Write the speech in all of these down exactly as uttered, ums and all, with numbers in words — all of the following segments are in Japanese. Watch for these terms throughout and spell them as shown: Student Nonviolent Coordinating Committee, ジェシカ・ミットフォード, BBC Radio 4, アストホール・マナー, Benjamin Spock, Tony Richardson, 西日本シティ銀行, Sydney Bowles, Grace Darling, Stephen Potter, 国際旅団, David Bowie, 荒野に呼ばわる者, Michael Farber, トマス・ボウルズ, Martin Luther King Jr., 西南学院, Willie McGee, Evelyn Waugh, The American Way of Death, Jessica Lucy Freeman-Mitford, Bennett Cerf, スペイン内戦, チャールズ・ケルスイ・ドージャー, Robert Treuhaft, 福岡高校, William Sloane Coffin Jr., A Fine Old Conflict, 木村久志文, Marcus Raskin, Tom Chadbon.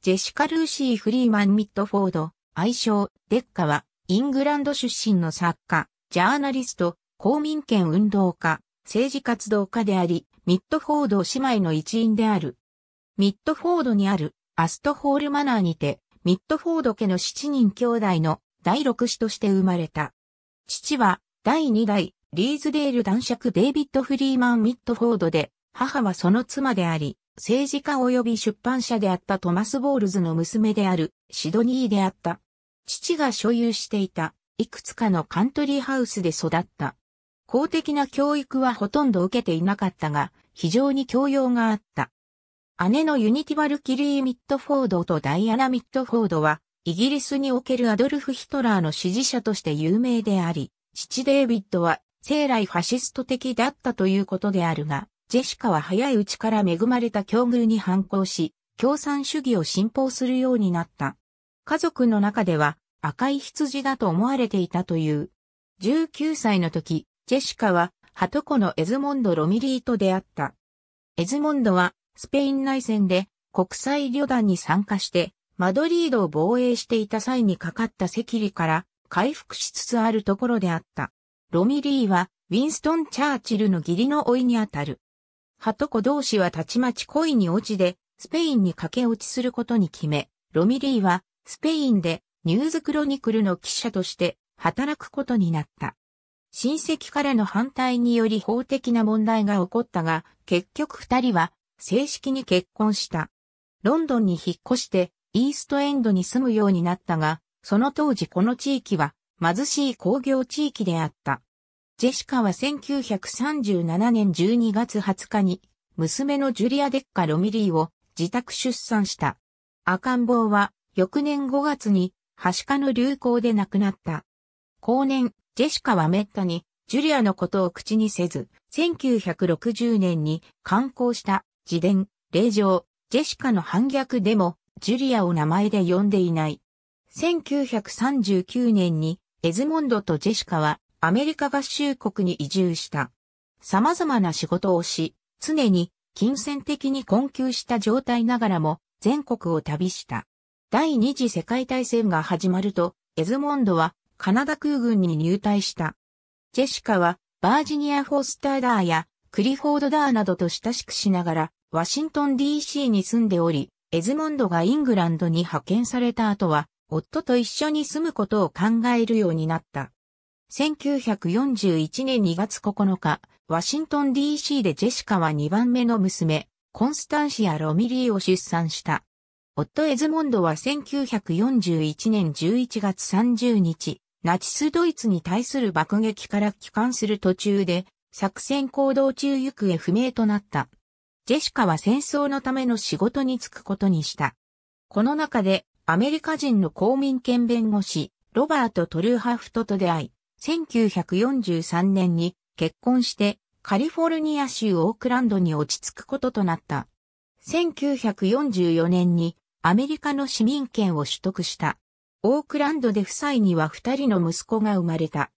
ジェシカ・ルーシー・フリーマン・ミットフォード、愛称、デッカは、イングランド出身の作家、ジャーナリスト、公民権運動家、政治活動家であり、ミッドフォード姉妹の一員である。ミッドフォードにある、アストホールマナーにて、ミッドフォード家のしちにん兄弟のだいろく子として生まれた。父は、だいに代、リーズデール男爵デイビッド・フリーマン・ミッドフォードで、母はその妻であり、政治家及び出版社であったトマス・ボールズの娘であるシドニーであった。父が所有していたいくつかのカントリーハウスで育った。公的な教育はほとんど受けていなかったが、非常に教養があった。姉のユニティ・ヴァルキリー・ミッドフォードとダイアナ・ミッドフォードは、イギリスにおけるアドルフ・ヒトラーの支持者として有名であり、父デイビッドは生来ファシスト的だったということであるが、ジェシカは早いうちから恵まれた境遇に反抗し、共産主義を信奉するようになった。家族の中では赤い羊だと思われていたという。じゅうきゅうさいの時、ジェシカは、はとこのエズモンド・ロミリーと出会った。エズモンドは、スペイン内戦で国際旅団に参加して、マドリードを防衛していた際にかかった赤痢から回復しつつあるところであった。ロミリーは、ウィンストン・チャーチルの義理の甥にあたる。はとこ同士はたちまち恋に落ちで、スペインに駆け落ちすることに決め、ロミリーは、スペインで、ニューズクロニクルの記者として、働くことになった。親戚からの反対により法的な問題が起こったが、結局二人は、正式に結婚した。ロンドンに引っ越して、イーストエンドに住むようになったが、その当時この地域は、貧しい工業地域であった。ジェシカはせんきゅうひゃくさんじゅうななねんじゅうにがつはつかに娘のジュリア・デッカ・ロミリーを自宅出産した。赤ん坊は翌年ごがつにはしかの流行で亡くなった。後年、ジェシカはめったにジュリアのことを口にせず、せんきゅうひゃくろくじゅうねんに刊行した自伝、令嬢、ジェシカの反逆でもジュリアを名前で呼んでいない。せんきゅうひゃくさんじゅうきゅうねんにエズモンドとジェシカはアメリカ合衆国に移住した。様々な仕事をし、常に金銭的に困窮した状態ながらも全国を旅した。第二次世界大戦が始まると、エズモンドはカナダ空軍に入隊した。ジェシカはバージニア・フォースター・ダーやクリフォード・ダーなどと親しくしながら、ワシントン ディーシー に住んでおり、エズモンドがイングランドに派遣された後は、夫と一緒に住むことを考えるようになった。せんきゅうひゃくよんじゅういちねんにがつここのか、ワシントン ディーシー でジェシカはにばんめの娘、コンスタンシア・ロミリーを出産した。夫エズモンドはせんきゅうひゃくよんじゅういちねんじゅういちがつさんじゅうにち、ナチスドイツに対する爆撃から帰還する途中で、作戦行動中行方不明となった。ジェシカは戦争のための仕事に就くことにした。この中で、アメリカ人の公民権弁護士、ロバート・トルーハフトと出会い、せんきゅうひゃくよんじゅうさんねんに結婚してカリフォルニア州オークランドに落ち着くこととなった。せんきゅうひゃくよんじゅうよねんにアメリカの市民権を取得した。オークランドで夫妻にはふたりの息子が生まれた。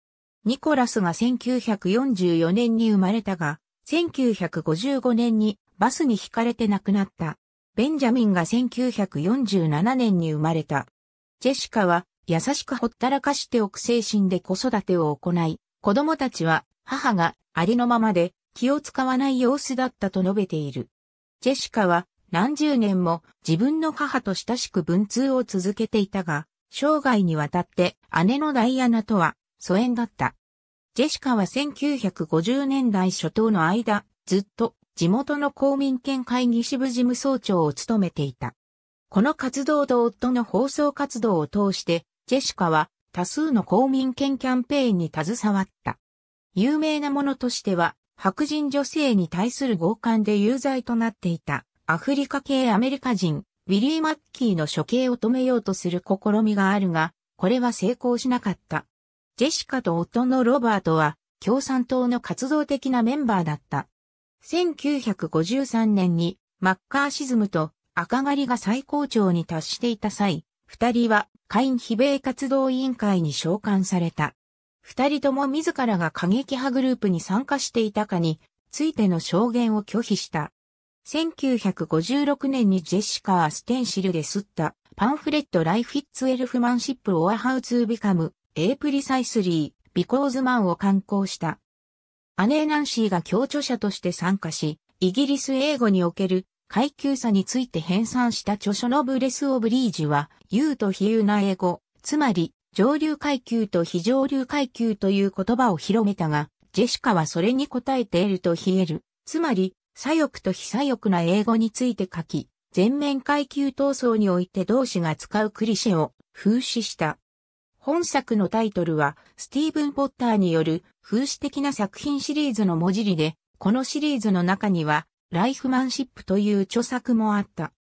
ニコラスがせんきゅうひゃくよんじゅうよねんに生まれたが、せんきゅうひゃくごじゅうごねんにバスにひかれて亡くなった。ベンジャミンがせんきゅうひゃくよんじゅうななねんに生まれた。ジェシカは、優しくほったらかしておく精神で子育てを行い、子供たちは母がありのままで気を使わない様子だったと述べている。ジェシカは何十年も自分の母と親しく文通を続けていたが、生涯にわたって姉のダイアナとは疎遠だった。ジェシカはせんきゅうひゃくごじゅうねんだい初頭の間、ずっと地元の公民権会議支部事務総長を務めていた。この活動と夫の放送活動を通して、ジェシカは多数の公民権キャンペーンに携わった。有名なものとしては白人女性に対する強姦で有罪となっていたアフリカ系アメリカ人ウィリー・マッキーの処刑を止めようとする試みがあるが、これは成功しなかった。ジェシカと夫のロバートは共産党の活動的なメンバーだった。せんきゅうひゃくごじゅうさんねんにマッカーシズムと赤狩りが最高潮に達していた際、二人は下院非米活動委員会に召喚された。二人とも自らが過激派グループに参加していたかについての証言を拒否した。せんきゅうひゃくごじゅうろくねんにジェシカ・アステンシルで刷ったパンフレットライフ・イッツ・エルフマンシップ・オア・ハウツ・ビカム・エイプリサイスリー・ビコーズ・マンを刊行した。姉ナンシーが共著者として参加し、イギリス英語における階級差について編纂した著書ノブレス・オブリージュは、有と非有な英語、つまり上流階級と非上流階級という言葉を広めたが、ジェシカはそれに応えて得ると非得る、つまり左翼と非左翼な英語について書き、全面階級闘争において同志が使うクリシェを風刺した。本作のタイトルは、スティーブン・ポッターによる風刺的な作品シリーズの文字入りで、このシリーズの中には、ライフマンシップという著作もあった。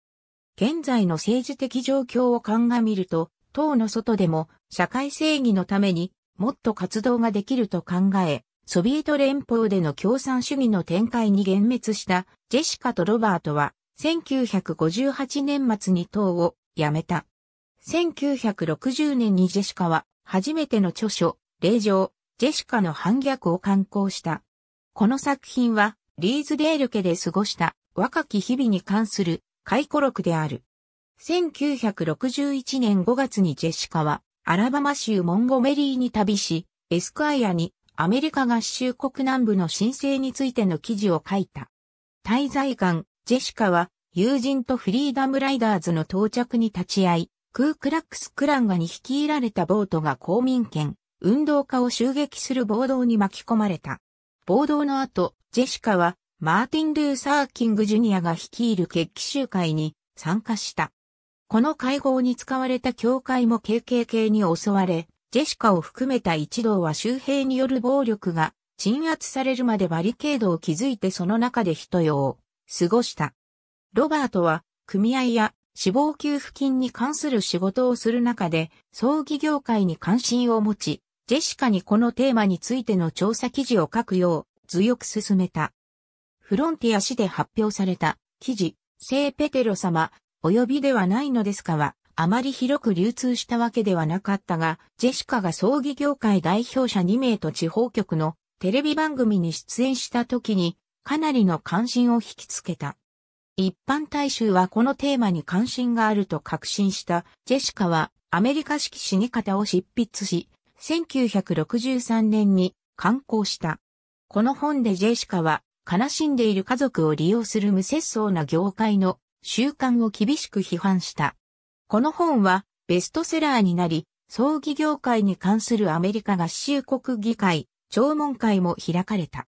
現在の政治的状況を鑑みると、党の外でも社会正義のためにもっと活動ができると考え、ソビエト連邦での共産主義の展開に幻滅したジェシカとロバートは、せんきゅうひゃくごじゅうはちねん末に党を辞めた。せんきゅうひゃくろくじゅうねんにジェシカは初めての著書、令嬢、ジェシカの反逆を刊行した。この作品は、リーズデール家で過ごした若き日々に関する回顧録である。せんきゅうひゃくろくじゅういちねんごがつにジェシカは、アラバマ州モンゴメリーに旅し、エスクワイアにアメリカ合衆国南部の申請についての記事を書いた。滞在間、ジェシカは友人とフリーダムライダーズの到着に立ち会い、クークラックスクランガに率いられたボートが公民権、運動家を襲撃する暴動に巻き込まれた。暴動の後、ジェシカはマーティン・ルーサー・キング・ジュニアが率いる決起集会に参加した。この会合に使われた教会も ケーケーケー に襲われ、ジェシカを含めた一同は州兵による暴力が鎮圧されるまでバリケードを築いてその中で一夜を過ごした。ロバートは組合や死亡給付金に関する仕事をする中で葬儀業界に関心を持ち、ジェシカにこのテーマについての調査記事を書くよう強く勧めた。フロンティア誌で発表された記事、聖ペテロ様、お呼びではないのですかは、あまり広く流通したわけではなかったが、ジェシカが葬儀業界代表者にめいと地方局のテレビ番組に出演した時に、かなりの関心を引きつけた。一般大衆はこのテーマに関心があると確信した、ジェシカはアメリカ式死に方を執筆し、せんきゅうひゃくろくじゅうさんねんに刊行した。この本でジェシカは、悲しんでいる家族を利用する無節操な業界の習慣を厳しく批判した。この本はベストセラーになり、葬儀業界に関するアメリカ合衆国議会、聴聞会も開かれた。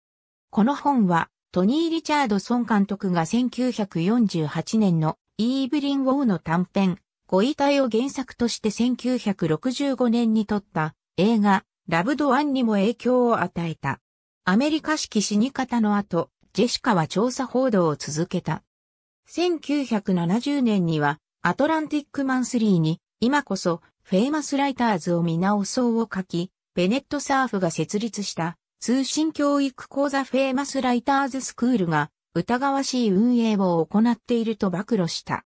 この本はトニー・リチャードソン監督がせんきゅうひゃくよんじゅうはちねんのイーブリン・ウォーの短編、ご遺体を原作としてせんきゅうひゃくろくじゅうごねんに撮った映画、ラブド・アンにも影響を与えた。アメリカ式死に方の後、ジェシカは調査報道を続けた。せんきゅうひゃくななじゅうねんには、アトランティックマンスリーに、今こそ、フェイマスライターズを見直そうを書き、ベネット・サーフが設立した、通信教育講座フェイマスライターズスクールが、疑わしい運営を行っていると暴露した。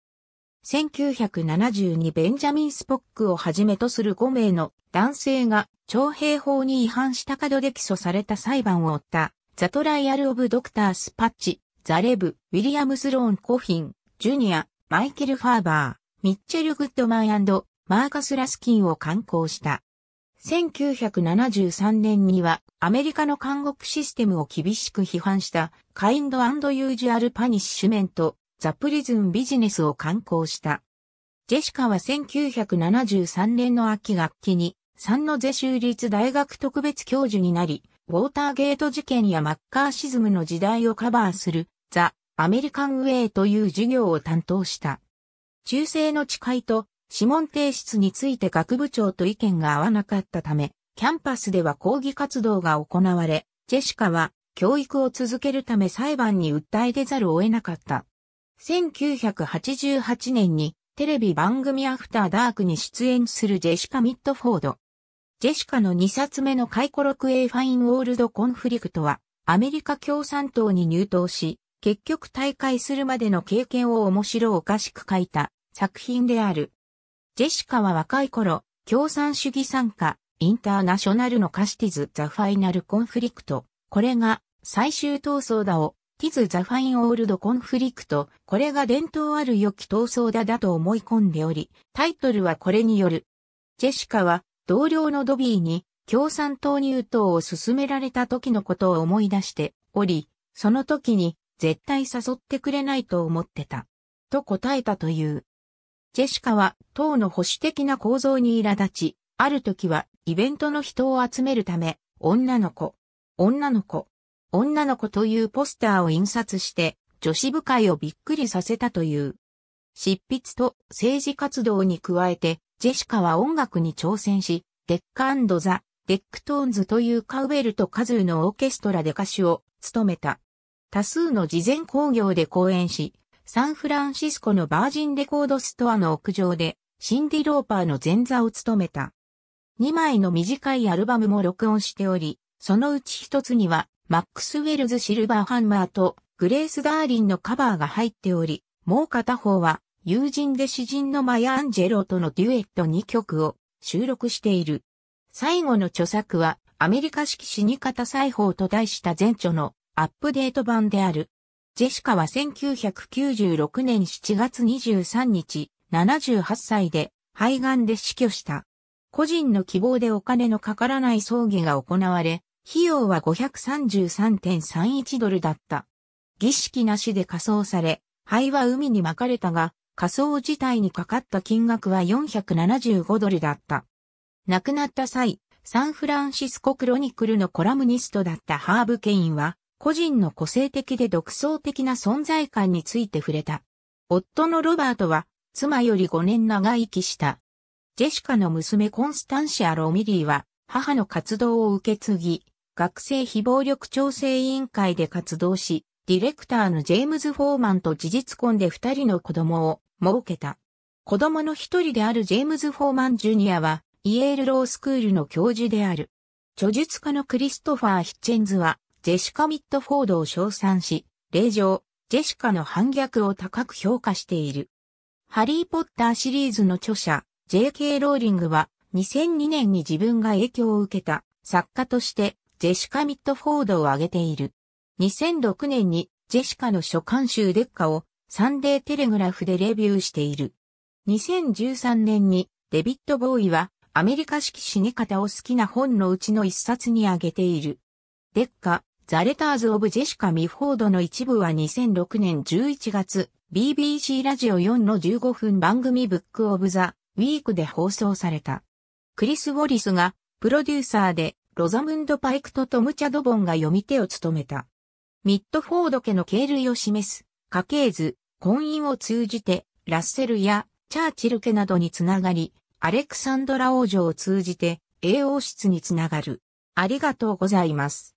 せんきゅうひゃくななじゅうにベンジャミン・スポックをはじめとするごめいの男性が徴兵法に違反した角で起訴された裁判を追ったザ・トライアル・オブ・ドクター・スパッチ、ザ・レブ、ウィリアム・スローン・コフィン、ジュニア、マイケル・ファーバー、ミッチェル・グッドマン&マーカス・ラスキンを刊行した。せんきゅうひゃくななじゅうさんねんにはアメリカの監獄システムを厳しく批判したカインド&ユージュアル・パニッシュメント、ザ・プリズン・ビジネスを刊行した。ジェシカはせんきゅうひゃくななじゅうさんねんの秋学期にサンノゼ州立大学特別教授になり、ウォーターゲート事件やマッカーシズムの時代をカバーするザ・アメリカン・ウェイという授業を担当した。忠誠の誓いと指紋提出について学部長と意見が合わなかったため、キャンパスでは抗議活動が行われ、ジェシカは教育を続けるため裁判に訴え出ざるを得なかった。せんきゅうひゃくはちじゅうはちねんにテレビ番組アフターダークに出演するジェシカ・ミッドフォード。ジェシカのにさつめの回顧録A Fine Old Conflictはアメリカ共産党に入党し、結局退会するまでの経験を面白おかしく書いた作品である。ジェシカは若い頃、共産主義傘下、インターナショナルのカシティズ・ザ・ファイナル・コンフリクト、これが最終闘争だを Tis the fine old conflict、これが伝統ある良き闘争だだと思い込んでおり、タイトルはこれによる。ジェシカは同僚のドビーに共産党入党を勧められた時のことを思い出しており、その時に絶対誘ってくれないと思ってた。と答えたという。ジェシカは党の保守的な構造に苛立ち、ある時はイベントの人を集めるため、女の子、女の子、女の子というポスターを印刷して女子部会をびっくりさせたという。執筆と政治活動に加えて、ジェシカは音楽に挑戦し、デッカ&ザ・デックトーンズというカウベルとカズーのオーケストラで歌手を務めた。多数の慈善興行で公演し、サンフランシスコのバージンレコードストアの屋上でシンディ・ローパーの前座を務めた。にまいの短いアルバムも録音しており、そのうちひとつにはマックスウェルズ・シルバーハンマーとグレース・ダーリンのカバーが入っており、もう片方は友人で詩人のマヤ・アンジェロとのデュエットにきょくを収録している。最後の著作はアメリカ式死に方裁縫と題した前著のアップデート版である。ジェシカはせんきゅうひゃくきゅうじゅうろくねんしちがつにじゅうさんにち、ななじゅうはっさいで肺がんで死去した。個人の希望でお金のかからない葬儀が行われ、費用は ごひゃくさんじゅうさんてんさんいちドルだった。儀式なしで火葬され、灰は海に撒かれたが、火葬自体にかかった金額はよんひゃくななじゅうごドルだった。亡くなった際、サンフランシスコクロニクルのコラムニストだったハーブ・ケインは、個人の個性的で独創的な存在感について触れた。夫のロバートは、妻よりごねん長生きした。ジェシカの娘コンスタンシア・ロミリーは、母の活動を受け継ぎ、学生非暴力調整委員会で活動し、ディレクターのジェームズ・フォーマンと事実婚でふたりの子供を設けた。子供の一人であるジェームズ・フォーマン・ジュニアは、イエールロースクールの教授である。著述家のクリストファー・ヒッチェンズは、ジェシカ・ミッドフォードを称賛し、令嬢、ジェシカの反逆を高く評価している。ハリー・ポッターシリーズの著者、ジェイケー ローリングは、にせんにねんに自分が影響を受けた作家として、ジェシカ・ミッドフォードを挙げている。にせんろくねんに、ジェシカの書簡集デッカを、サンデー・テレグラフでレビューしている。にせんじゅうさんねんに、デビッド・ボウイは、アメリカ式死に方を好きな本のうちの一冊に挙げている。デッカ、ザ・レターズ・オブ・ジェシカ・ミフォードの一部はにせんろくねんじゅういちがつ、ビービーシー ラジオよんのじゅうごふん番組ブック・オブ・ザ・ウィークで放送された。クリス・ウォリスがプロデューサーで、ロザムンド・パイクとトム・チャドボンが読み手を務めた。ミッドフォード家の系類を示す、家系図、婚姻を通じて、ラッセルやチャーチル家などにつながり、アレクサンドラ王女を通じて、英王室につながる。ありがとうございます。